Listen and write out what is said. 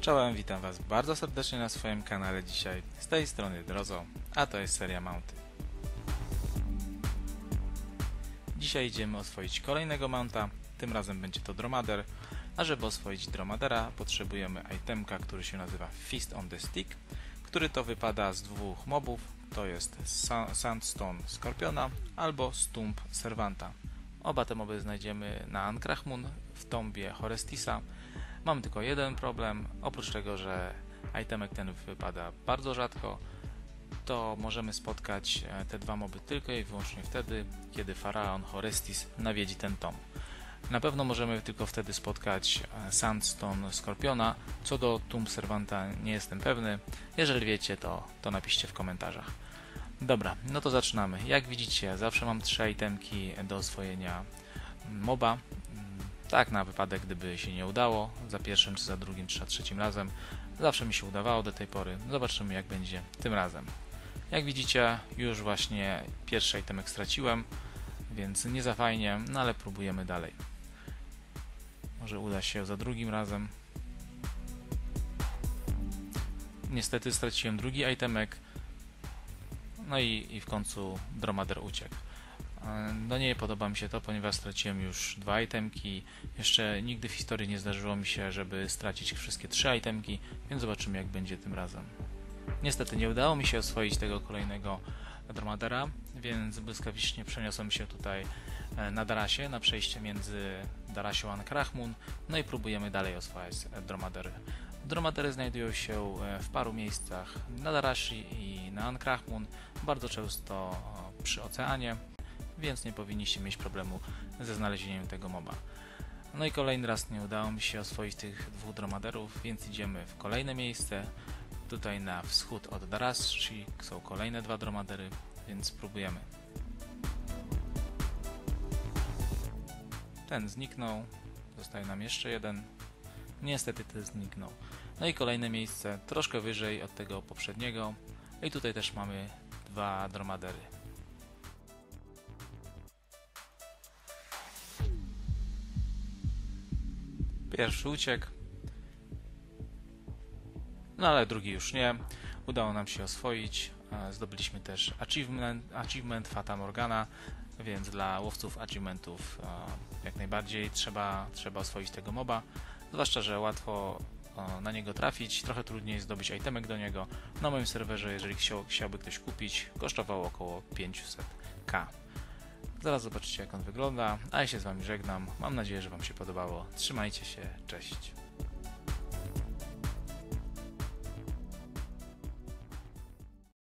Czołem, witam Was bardzo serdecznie na swoim kanale dzisiaj. Z tej strony Drozo, a to jest seria Mounty. Dzisiaj idziemy oswoić kolejnego Mounta, tym razem będzie to Dromader, a żeby oswoić Dromadera potrzebujemy itemka, który się nazywa Fist on the Stick, który to wypada z dwóch mobów, to jest Sandstone Scorpiona albo Stump Servanta. Oba te moby znajdziemy na Ankrahmun w tombie Horestisa. Mamy tylko jeden problem, oprócz tego, że itemek ten wypada bardzo rzadko, to możemy spotkać te dwa moby tylko i wyłącznie wtedy, kiedy Faraon Horestis nawiedzi ten tom. Na pewno możemy tylko wtedy spotkać Sandstone Skorpiona, co do Tomb Servanta nie jestem pewny, jeżeli wiecie to napiszcie w komentarzach. Dobra, no to zaczynamy. Jak widzicie, zawsze mam trzy itemki do oswojenia moba. Tak, na wypadek, gdyby się nie udało, za pierwszym, czy za drugim, czy za trzecim razem. Zawsze mi się udawało do tej pory. Zobaczymy, jak będzie tym razem. Jak widzicie, już właśnie pierwszy itemek straciłem, więc nie za fajnie, no ale próbujemy dalej. Może uda się za drugim razem. Niestety straciłem drugi itemek. No i w końcu Dromader uciekł. No nie podoba mi się to, ponieważ straciłem już dwa itemki. Jeszcze nigdy w historii nie zdarzyło mi się, żeby stracić wszystkie trzy itemki, więc zobaczymy, jak będzie tym razem. Niestety nie udało mi się oswoić tego kolejnego Dromadera, więc błyskawicznie przeniosłem się tutaj na Darashii, na przejście między Darashią a Ankrahmun. No i próbujemy dalej oswajać Dromadery. Dromadery znajdują się w paru miejscach na Darashii i na Ankrahmun, bardzo często przy oceanie, więc nie powinniście mieć problemu ze znalezieniem tego moba. No i kolejny raz nie udało mi się oswoić tych dwóch dromaderów, więc idziemy w kolejne miejsce. Tutaj na wschód od Darashii są kolejne dwa dromadery, więc spróbujemy. Ten zniknął, zostaje nam jeszcze jeden. Niestety ten zniknął. No i kolejne miejsce, troszkę wyżej od tego poprzedniego. I tutaj też mamy dwa dromadery. Pierwszy uciekł, no ale drugi już nie. Udało nam się oswoić. Zdobyliśmy też achievement Fata Morgana, więc dla łowców achievementów jak najbardziej trzeba oswoić tego moba. Zwłaszcza, że łatwo na niego trafić, trochę trudniej zdobyć itemek do niego. Na moim serwerze, jeżeli chciałby ktoś kupić, kosztowało około 500k. Zaraz zobaczycie, jak on wygląda, a ja się z Wami żegnam. Mam nadzieję, że Wam się podobało. Trzymajcie się, cześć!